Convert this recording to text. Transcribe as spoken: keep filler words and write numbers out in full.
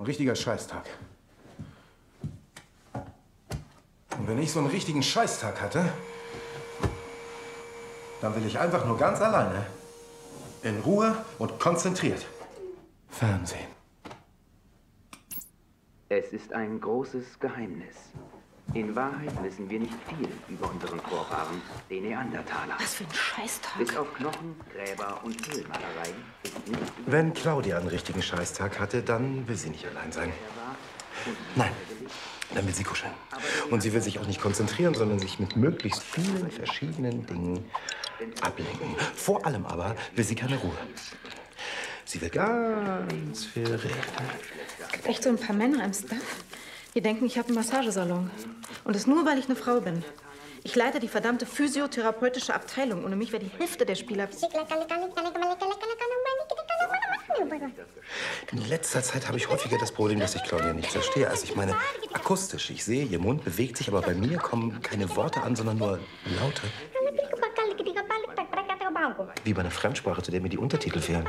Ein richtiger Scheißtag. Und wenn ich so einen richtigen Scheißtag hatte, dann will ich einfach nur ganz alleine, in Ruhe und konzentriert Fernsehen. Es ist ein großes Geheimnis. In Wahrheit wissen wir nicht viel über unseren Vorfahren, den Neandertaler. Was für ein Scheißtag. Bis auf Knochen, Gräber und Höhlenmalereien ist nichts. Wenn Claudia einen richtigen Scheißtag hatte, dann will sie nicht allein sein. Nein, dann will sie kuscheln. Und sie will sich auch nicht konzentrieren, sondern sich mit möglichst vielen verschiedenen Dingen ablenken. Vor allem aber will sie keine Ruhe. Sie will ganz viel reden. Es gibt echt so ein paar Männer im Staff. Die denken, ich habe einen Massagesalon. Und das nur, weil ich eine Frau bin. Ich leite die verdammte physiotherapeutische Abteilung. Ohne mich wäre die Hälfte der Spieler... In letzter Zeit habe ich häufiger das Problem, dass ich Claudia nicht verstehe. Also ich meine, akustisch. Ich sehe, ihr Mund bewegt sich, aber bei mir kommen keine Worte an, sondern nur Laute. Wie bei einer Fremdsprache, zu der mir die Untertitel fehlen.